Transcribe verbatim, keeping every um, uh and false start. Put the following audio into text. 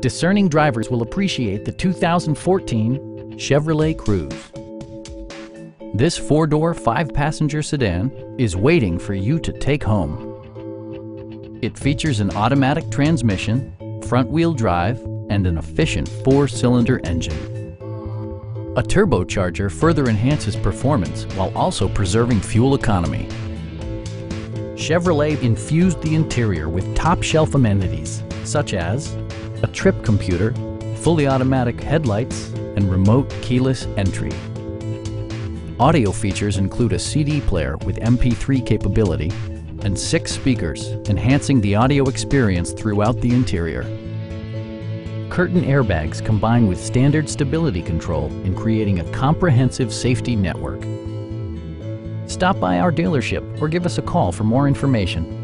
Discerning drivers will appreciate the two thousand fourteen Chevrolet Cruze. This four-door, five-passenger sedan is waiting for you to take home. It features an automatic transmission, front-wheel drive, and an efficient four-cylinder engine. A turbocharger further enhances performance while also preserving fuel economy. Chevrolet infused the interior with top-shelf amenities such as a trip computer, fully automatic headlights, and remote keyless entry. Audio features include a C D player with M P three capability and six speakers, enhancing the audio experience throughout the interior. Curtain airbags combine with standard stability control in creating a comprehensive safety network. Stop by our dealership or give us a call for more information.